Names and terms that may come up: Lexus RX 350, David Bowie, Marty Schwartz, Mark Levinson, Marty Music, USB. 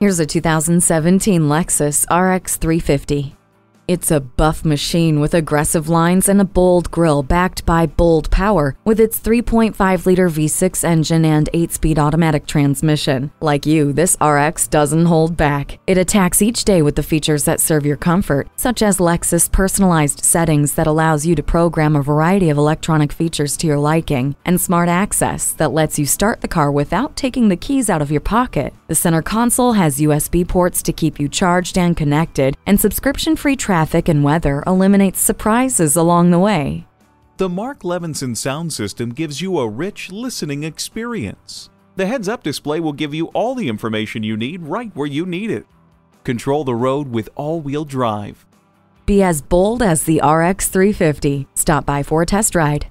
Here's a 2017 Lexus RX 350. It's a buff machine with aggressive lines and a bold grille backed by bold power with its 3.5-liter V6 engine and 8-speed automatic transmission. Like you, this RX doesn't hold back. It attacks each day with the features that serve your comfort, such as Lexus personalized settings that allows you to program a variety of electronic features to your liking, and smart access that lets you start the car without taking the keys out of your pocket. The center console has USB ports to keep you charged and connected, and subscription-free traffic and weather eliminates surprises along the way. The Mark Levinson sound system gives you a rich listening experience. The heads-up display will give you all the information you need right where you need it. Control the road with all-wheel drive. Be as bold as the RX 350. Stop by for a test ride.